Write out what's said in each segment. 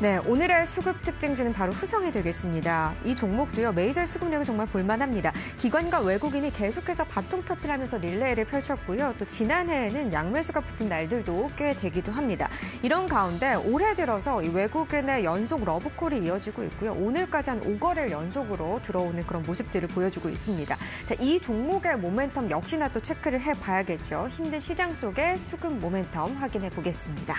네, 오늘의 수급 특징주는 바로 후성이 되겠습니다. 이 종목도요, 메이저의 수급력이 정말 볼만합니다. 기관과 외국인이 계속해서 바통 터치를 하면서 릴레이를 펼쳤고요. 또 지난해에는 양매수가 붙은 날들도 꽤 되기도 합니다. 이런 가운데 올해 들어서 이 외국인의 연속 러브콜이 이어지고 있고요. 오늘까지 한 5거래를 연속으로 들어오는 그런 모습들을 보여주고 있습니다. 자, 이 종목의 모멘텀 역시나 또 체크를 해봐야겠죠. 힘든 시장 속의 수급 모멘텀 확인해 보겠습니다.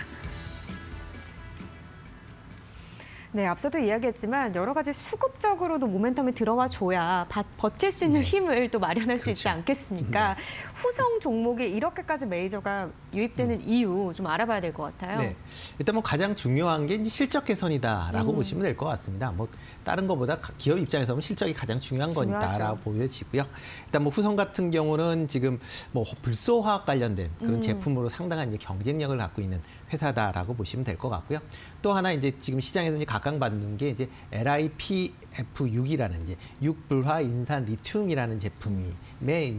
네, 앞서도 이야기했지만 여러 가지 수급적으로도 모멘텀이 들어와 줘야 버틸 수 있는 힘을 또 마련할 수 있지 않겠습니까? 후성 종목이 이렇게까지 메이저가 유입되는 이유 좀 알아봐야 될 것 같아요. 네, 일단 뭐 가장 중요한 게 이제 실적 개선이다라고 보시면 될 것 같습니다. 뭐 다른 것보다 기업 입장에서 보면 실적이 가장 중요한 거니까라고 보여지고요. 일단 뭐 후성 같은 경우는 지금 뭐 불소화학 관련된 그런 제품으로 상당한 이제 경쟁력을 갖고 있는 회사다라고 보시면 될 것 같고요. 또 하나 이제 지금 시장에서 이제 각광받는 게 이제 LiPF6이라는 이제 6불화 인산 리튬이라는 제품에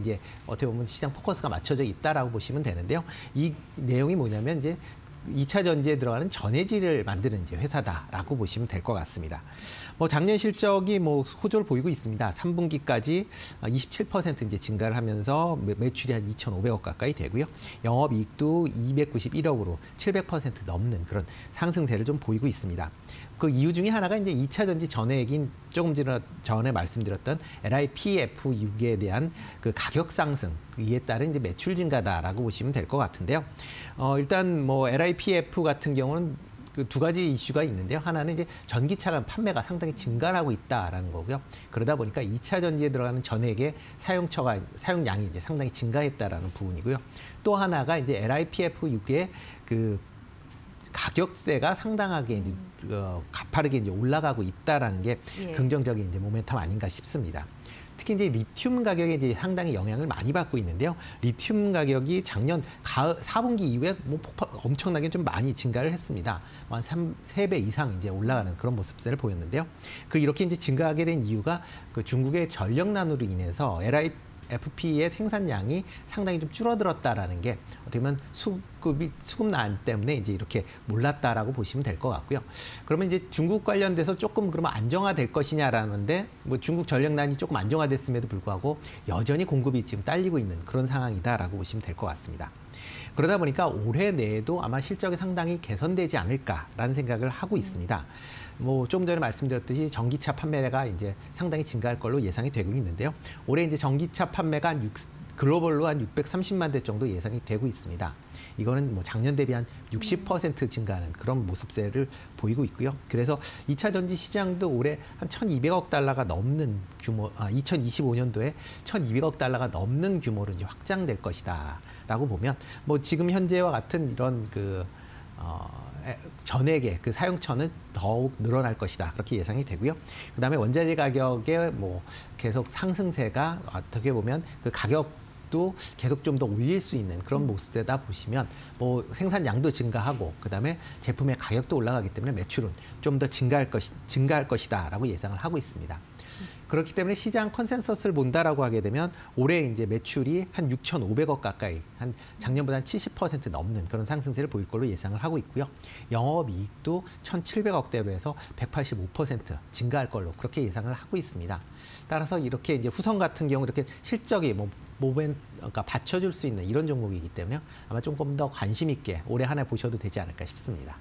이제 어떻게 보면 시장 포커스가 맞춰져 있다라고 보시면 되는데요. 이 내용이 뭐냐면 이제 2차 전지에 들어가는 전해질을 만드는 이제 회사다라고 보시면 될 것 같습니다. 뭐 작년 실적이 뭐 호조를 보이고 있습니다. 3분기까지 27% 이제 증가를 하면서 매출이 한 2,500억 가까이 되고요. 영업이익도 291억으로 700% 넘는 그런 상승세를 좀 보이고 있습니다. 그 이유 중에 하나가 이제 2차 전지 전해액인 조금 전에 말씀드렸던 LiPF6에 대한 그 가격 상승, 이에 따른 이제 매출 증가다라고 보시면 될 것 같은데요. 일단 뭐 LiPF 같은 경우는 그 두 가지 이슈가 있는데요. 하나는 이제 전기차가 판매가 상당히 증가하고 있다라는 거고요. 그러다 보니까 2차 전지에 들어가는 전액의 사용량이 이제 상당히 증가했다라는 부분이고요. 또 하나가 이제 LiPF6의 그 가격대가 상당하게 이제 가파르게 이제 올라가고 있다라는 게 긍정적인 이제 모멘텀 아닌가 싶습니다. 특히 이제 리튬 가격에 이제 상당히 영향을 많이 받고 있는데요. 리튬 가격이 작년 4분기 이후에 뭐 엄청나게 좀 많이 증가를 했습니다. 한 3배 이상 이제 올라가는 그런 모습들을 보였는데요. 이렇게 이제 증가하게 된 이유가 그 중국의 전력난으로 인해서 LiPF의 생산량이 상당히 좀 줄어들었다라는 게 어떻게 보면 수급난 때문에 이제 이렇게 몰랐다라고 보시면 될 것 같고요. 그러면 이제 중국 관련돼서 조금 그러면 안정화될 것이냐라는데 뭐 중국 전력난이 조금 안정화됐음에도 불구하고 여전히 공급이 지금 딸리고 있는 그런 상황이다라고 보시면 될 것 같습니다. 그러다 보니까 올해 내에도 아마 실적이 상당히 개선되지 않을까라는 생각을 하고 있습니다. 뭐 조금 전에 말씀드렸듯이 전기차 판매가 이제 상당히 증가할 걸로 예상이 되고 있는데요. 올해 이제 전기차 판매가 글로벌로 한 630만 대 정도 예상이 되고 있습니다. 이거는 뭐 작년 대비 한 60% 증가하는 그런 모습세를 보이고 있고요. 그래서 2차 전지 시장도 올해 한 1,200억 달러가 넘는 규모, 2025년도에 1,200억 달러가 넘는 규모로 이제 확장될 것이다라고 보면 뭐 지금 현재와 같은 이런 전액의 그 사용처는 더욱 늘어날 것이다. 그렇게 예상이 되고요. 그다음에 원자재 가격의 뭐 계속 상승세가 어떻게 보면 그 가격도 계속 좀 더 올릴 수 있는 그런 모습세다 보시면 뭐 생산량도 증가하고 그다음에 제품의 가격도 올라가기 때문에 매출은 좀 더 증가할 것이다라고 예상을 하고 있습니다. 그렇기 때문에 시장 컨센서스를 본다라고 하게 되면 올해 이제 매출이 한 6,500억 가까이, 한 작년보다 한 70% 넘는 그런 상승세를 보일 걸로 예상을 하고 있고요. 영업이익도 1,700억 대로 해서 185% 증가할 걸로 그렇게 예상을 하고 있습니다. 따라서 이렇게 이제 후성 같은 경우 이렇게 실적이 뭐 그러니까 받쳐줄 수 있는 이런 종목이기 때문에 아마 조금 더 관심 있게 올해 한 해 보셔도 되지 않을까 싶습니다.